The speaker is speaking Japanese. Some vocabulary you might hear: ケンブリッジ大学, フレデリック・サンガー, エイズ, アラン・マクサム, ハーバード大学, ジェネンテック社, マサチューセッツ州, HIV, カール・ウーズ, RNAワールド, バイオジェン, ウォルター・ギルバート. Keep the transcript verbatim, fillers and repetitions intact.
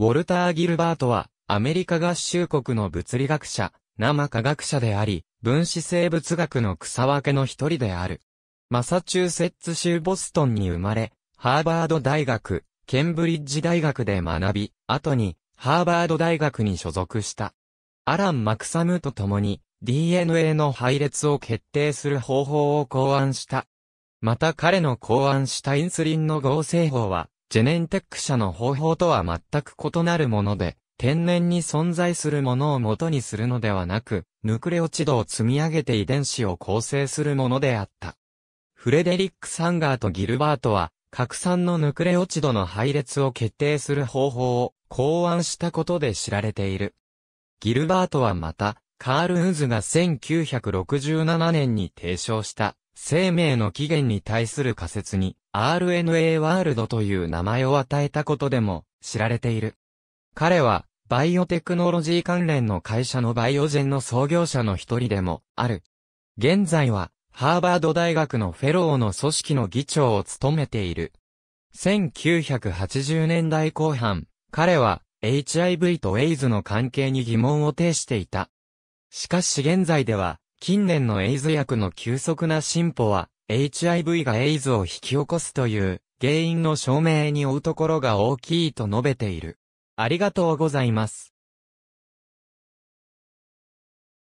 ウォルター・ギルバートは、アメリカ合衆国の物理学者、生化学者であり、分子生物学の草分けの一人である。マサチューセッツ州ボストンに生まれ、ハーバード大学、ケンブリッジ大学で学び、後に、ハーバード大学に所属した。アラン・マクサムと共に、ディーエヌエー の配列を決定する方法を考案した。また彼の考案したインスリンの合成法は、ジェネンテック社の方法とは全く異なるもので、天然に存在するものを元にするのではなく、ヌクレオチドを積み上げて遺伝子を構成するものであった。フレデリック・サンガーとギルバートは、核酸のヌクレオチドの配列を決定する方法を考案したことで知られている。ギルバートはまた、カール・ウズがせんきゅうひゃくろくじゅうななねんに提唱した、生命の起源に対する仮説に アールエヌエー ワールドという名前を与えたことでも知られている。彼はバイオテクノロジー関連の会社のバイオジェンの創業者の一人でもある。現在はハーバード大学のフェローの組織の議長を務めている。せんきゅうひゃくはちじゅうねんだいこう半、彼は エイチアイブイ と エイズ の関係に疑問を呈していた。しかし現在では近年のエイズ薬の急速な進歩は、エイチアイブイ がエイズを引き起こすという原因の証明に追うところが大きいと述べている。ありがとうございます。